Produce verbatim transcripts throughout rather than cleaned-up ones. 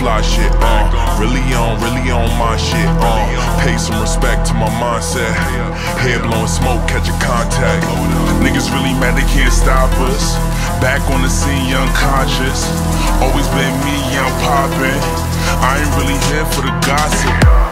fly shit, uh really on, really on my shit, uh pay some respect to my mindset, head blowing smoke, catching contact, niggas really mad they can't stop us, back on the scene, young conscious, always been me, young poppin', I ain't really here for the gossip.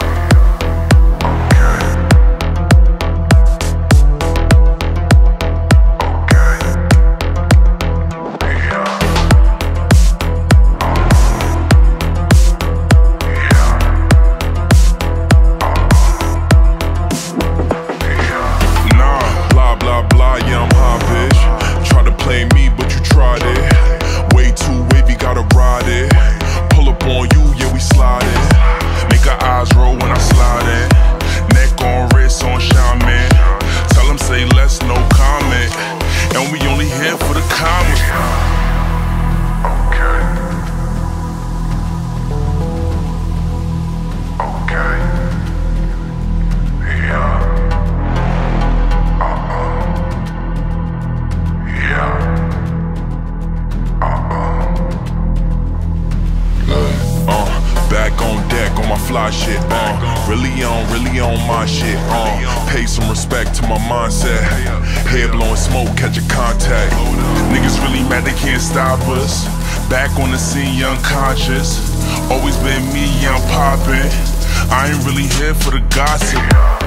Fly shit, uh, really on, really on my shit, uh, pay some respect to my mindset, head blowing smoke, catching contact, niggas really mad they can't stop us, back on the scene, young conscious, always been me, young poppin', I ain't really here for the gossip.